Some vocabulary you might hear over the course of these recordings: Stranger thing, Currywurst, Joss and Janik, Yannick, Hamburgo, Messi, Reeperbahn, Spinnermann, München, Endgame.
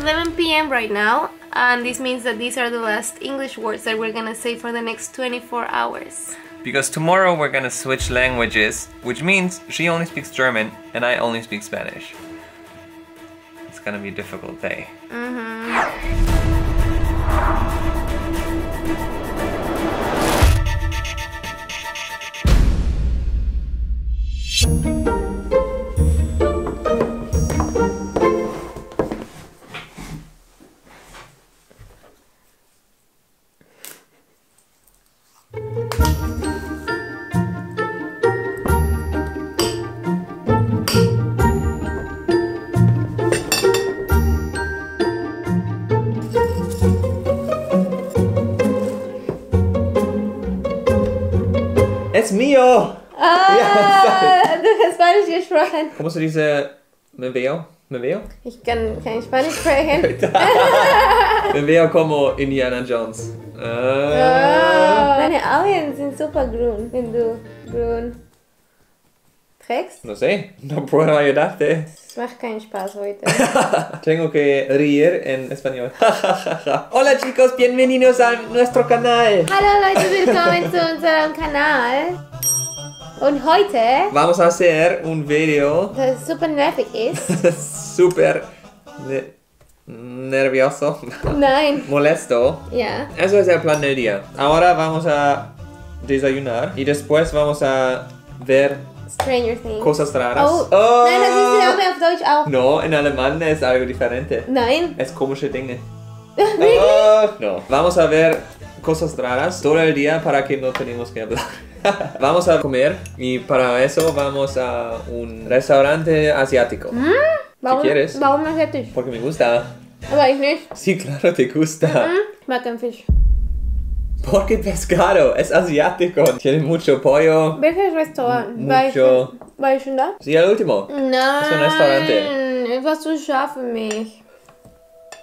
11 p.m. right now, and this means that these are the last English words that we're gonna say for the next 24 hours. Because tomorrow we're gonna switch languages, which means she only speaks German and I only speak Spanish. It's gonna be a difficult day. Es mio! Ah, ja, du hast Spanisch gesprochen. Musst du diese Me veo? Ich kann kein Spanisch sprechen. Me veo como Indiana Jones. Oh, deine Augen sind super grün, wenn du grün trägst. No sé, no puedo ayudarte. Es macht keinen Spaß heute. Tengo que reír en español. Hola chicos, bienvenidos a nuestro canal. Hallo Leute, willkommen zu unserem Kanal. Und heute vamos a hacer un video, das super nervig ist. Super nervioso. Nein. Molesto. Ja. Eso es el plan del día. Ahora vamos a desayunar y después vamos a ver Stranger Thing. Cosas raras. Oh. Oh. Nein, das ist ja auf Deutsch auch. No, in alemán es algo diferente. Nein. Es komische Dinge. Really? Oh, no. Vamos a ver cosas raras todo el día para que no tenemos que hablar. Vamos a comer y para eso vamos a un restaurante asiático. ¿Mm? ¿Qué quieres? Warum asiático? Porque me gusta. Aber ich nicht. Sí, claro, te gusta. Ich mag den Fisch. Porque pescado es asiático. Tiene mucho pollo. ¿Ves restaurante? Mucho. ¿War ich schon da? Sí, el último. Nein. Es un restaurante. Es war zu scharf für mich.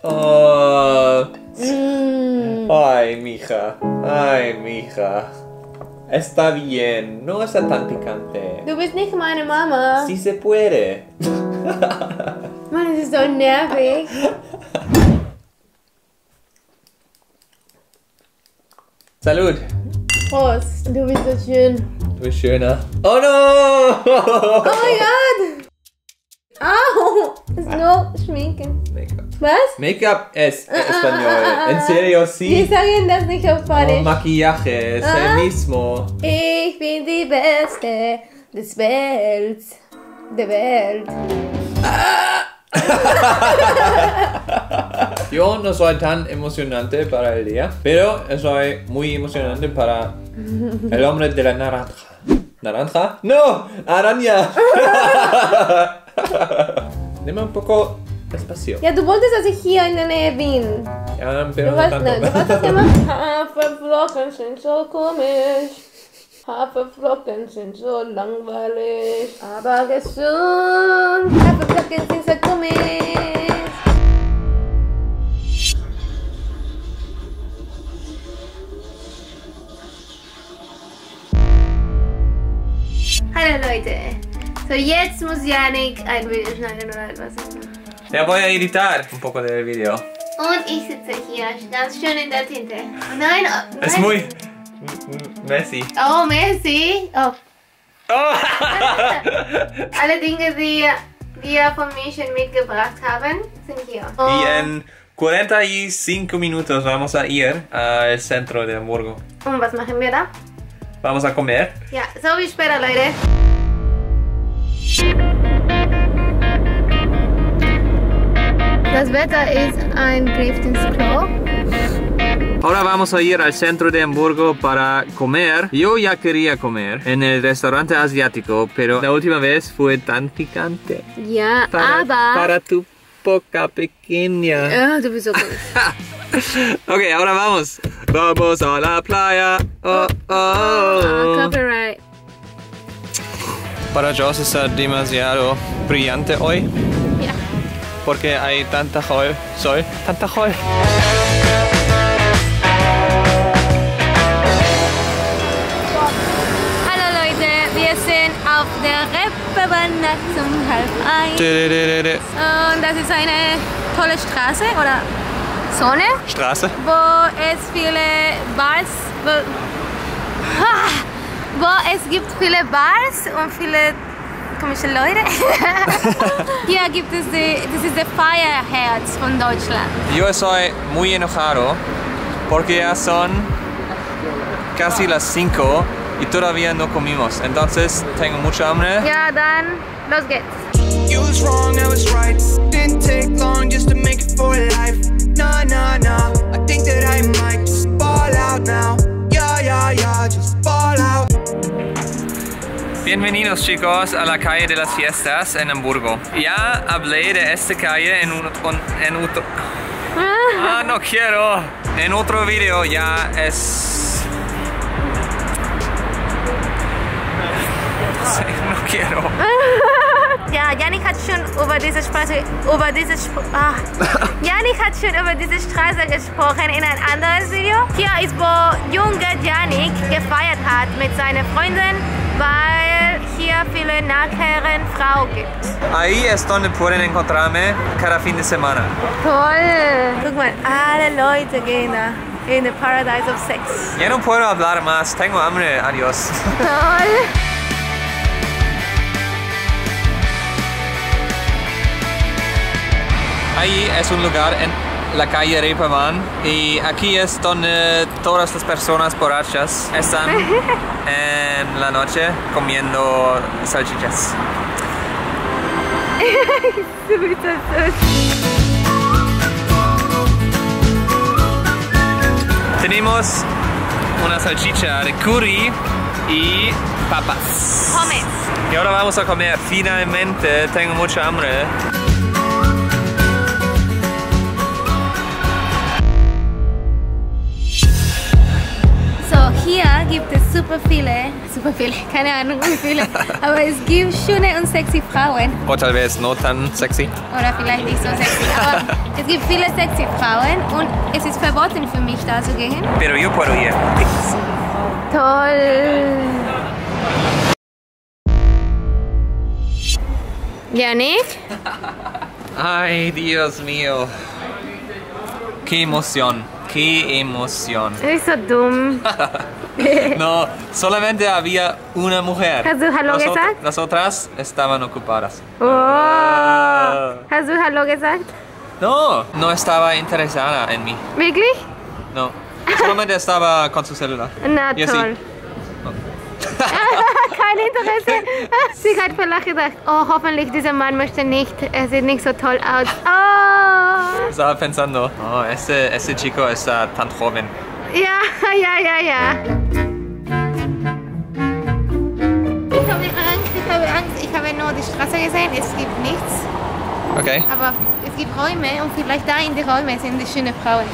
Oh. Mm. Ay, mija. Ay, mija. Está bien. No está tan picante. Du bist nicht meine Mama. Sí se puede. Mann, es ist so nervig. Salud! Prost! Du bist so schön. Du bist schöner. Oh no! Oh mein Gott! Au! Es ist nur Schminke. Make-up. Was? Make-up es español. En serio, sí. Wir sagen das nicht auf Spanisch. Oh, Maquillaje es el mismo. Ich bin die Beste des Welt. Der Welt. Yo no soy tan emocionante para el día, pero soy muy emocionante para el hombre de la naranja. ¿Naranja? ¡No! ¡Araña! Dime un poco espacio. Ya, tú wolltest, dass ich hier in der Nähe bin. Ja, pero no tanto. Du hast das gemacht? Haferflocken sind so komisch. Haferflocken sind so langweilig, aber gesund. Haferflocken sind so komisch. Hallo Leute, so jetzt muss Yannick ein Video schneiden oder etwas. Ja, voy a editar un poco del video. Und ich sitze hier ganz schön in der Tinte. Nein, oh, es ist muy Messi. Oh, Messi. Oh. Oh. Alle Dinge, die wir von München mitgebracht haben, sind hier. Oh. Y en 45 minutos vamos a ir al centro de Hamburgo. Und was machen wir da? Vamos a comer. Ja, so wie später, Leute. Das Wetter ist ein Griff ins Klo. Ahora vamos a ir al centro de Hamburgo para comer. Yo ya quería comer en el restaurante asiático, pero la última vez fue tan picante. Ja, para tu poca pequeña. Du bist so gut. Okay, ahora vamos. Vamos a la playa. Oh, oh, oh. Copyright. Para Joss está demasiado brillante hoy. Ja. Porque hay tanta sol. Tanta sol. Hallo Leute, wir sind auf der Reeperbahn. Reeperbahn nachts um 1:30. Und das ist eine tolle Straße oder Sonne. Straße. Wo es viele Bars, wo es viele Bars und viele komische Leute. Hier gibt es das Feierherz von Deutschland. Yo soy muy enojado porque ya son casi las 5 y todavía no comimos. Entonces tengo mucha hambre. Ja, dann los geht's. You was wrong, I was right. Didn't take long just to make it for life. Nah, nah, nah. I think that I might just fall out now. Yeah, yeah, yeah, just fall out. Bienvenidos chicos a la calle de las fiestas en Hamburgo. Ya hablé de esta calle en otro... Ah, no quiero. En otro video ya es... Sí, no quiero. Ja, Yannick hat schon über diese Straße... Yannick hat schon über diese Straße gesprochen in ein anderes Video. Hier ist, wo junger Yannick gefeiert hat mit seinen Freunden, weil hier viele Nachherren Frauen gibt. Ahí es donde pueden encontrarme cada fin de semana. Toll! Guck mal, alle Leute gehen in the Paradise of Sex. Ya no puedo hablar más, tengo hambre, adiós. Toll! Ahí es un lugar en la calle Reeperbahn y aquí es donde todas las personas borrachas están en la noche comiendo salchichas. Tenemos una salchicha de curry y papas. Comes. Y ahora vamos a comer. Finalmente, tengo mucha hambre. Hier gibt es super viele, keine Ahnung wie viele, aber es gibt schöne und sexy Frauen. Oder teilweise not tan sexy. Oder vielleicht nicht so sexy, aber es gibt viele sexy Frauen und es ist verboten für mich da zu gehen. Pero yo puedo ir. Toll! Yannick? Ay, Dios mío. Que emoción. Qué emoción. Es so dumm. No, solamente había una mujer. Hast du Hallo gesagt? Las otras estaban ocupadas. Oh. Hast du Hallo gesagt? No, no estaba interesada en mí. ¿Wirklich? No, solamente estaba con su celular. Na toll. Kein Interesse. Sie hat vielleicht gedacht, oh, hoffentlich dieser Mann möchte nicht, er sieht nicht so toll aus. Oh. Estaba pensando, oh, ese chico está tan joven. Ja. Ich habe Angst. Ich habe nur die Straße gesehen, es gibt nichts. Okay. Aber es gibt Räume und vielleicht da in den Räumen sind die schönen Frauen.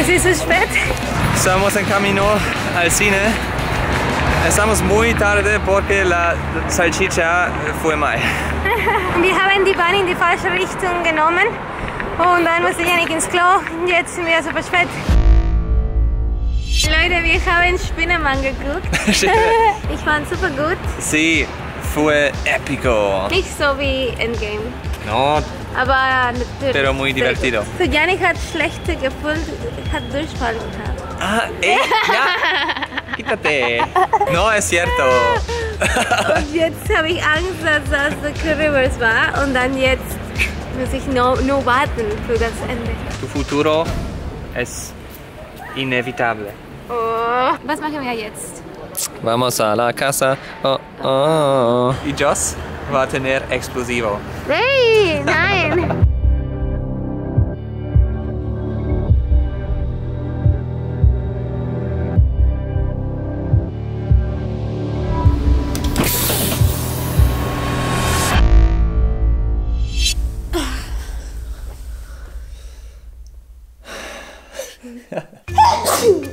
Es ist so spät. Estamos en camino al cine. Estamos muy tarde porque la salchicha fue mal. Wir haben die Bahn in die falsche Richtung genommen und dann musste Yannick ins Klo. Jetzt sind wir super spät. Leute, wir haben Spinnermann geguckt. Ich fand super gut. Sí, fue épico. Nicht so wie Endgame. No. Aber natürlich. Pero muy divertido. So, Yannick hat schlechte Gefühle, hat Durchfall gehabt. Ah, eh? Ja? Quítate. No, es cierto. Und jetzt habe ich Angst, dass das der Currywurst war. Und dann jetzt muss ich nur warten für das Ende. Tu futuro es inevitable. Oh. Was machen wir jetzt? Vamos a la casa. Oh, oh, oh. ¿Y Joss? Va a tener explosivo. Hey, nein!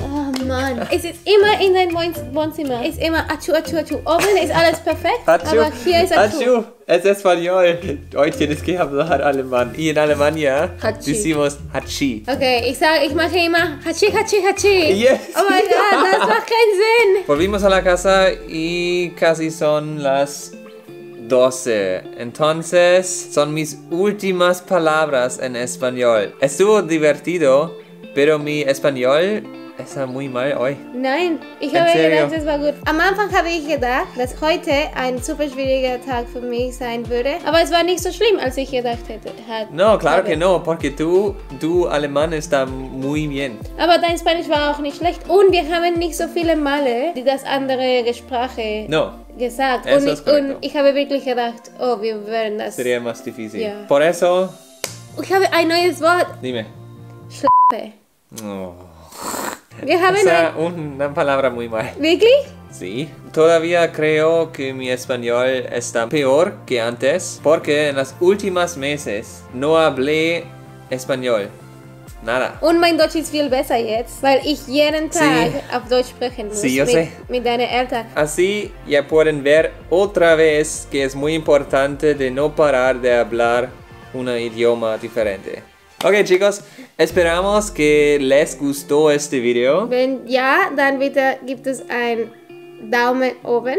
Oh Mann, es ist immer in deinem Wohnzimmer ist immer Achu, Achu, Achu. Oben ist alles perfekt, Achu, aber hier ist Achu. Achu, es ist Spaniol. Heute ist gehabt, hat Alemann. In Alemannia, decimos Hachi. Okay, ich sage, ich mache immer Hachi, Hachi, Hachi. Yes. Oh mein Gott, das macht keinen Sinn. Volvimos a la casa y casi son las 12. Entonces, son mis últimas palabras en español. Estuvo divertido, pero mi español está muy mal hoy. Nein, ich habe gedacht, das war gut. Am Anfang habe ich gedacht, dass heute ein super schwieriger Tag für mich sein würde. Aber es war nicht so schlimm, als ich gedacht hätte. No, claro que no, porque tu alemán está muy bien. Aber dein Spanisch war auch nicht schlecht. Und wir haben nicht so viele Male, die das andere Sprache... No. Gesagt. Und ich habe wirklich gedacht, oh, wir werden das... Sería más difícil. Yeah. Por eso... Ich habe ein neues Wort. Dime. Schlappe. Oh. Wir haben esa una palabra muy mal. ¿Wirklich? Sí. Todavía creo que mi español está peor que antes, porque en las últimas meses no hablé español. Nada. Und mein Deutsch ist viel besser jetzt, weil ich jeden Tag sí. Auf Deutsch sprechen muss sí, mit deinen Eltern. Así ya pueden ver otra vez que es muy importante de no parar de hablar un idioma diferente. Okay, chicos, esperamos que les gustó este video. Wenn ja, dann bitte gibt es einen Daumen oben.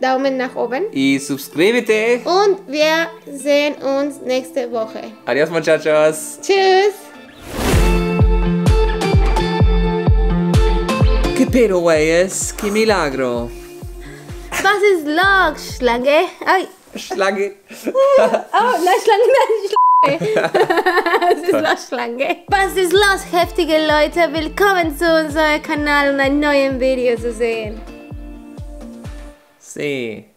Daumen nach oben. Y suscríbete. Und wir sehen uns nächste Woche. Adiós, muchachos. Tschüss. Que pedo, güeyes, que milagro. Was ist los, Schlange? Ay. Schlange. Oh, nein, Schlange, nein, Schlange. Es ist los, Schlange. Was ist los, heftige Leute? Willkommen zu unserem Kanal und einem neuen Video zu sehen. Sí.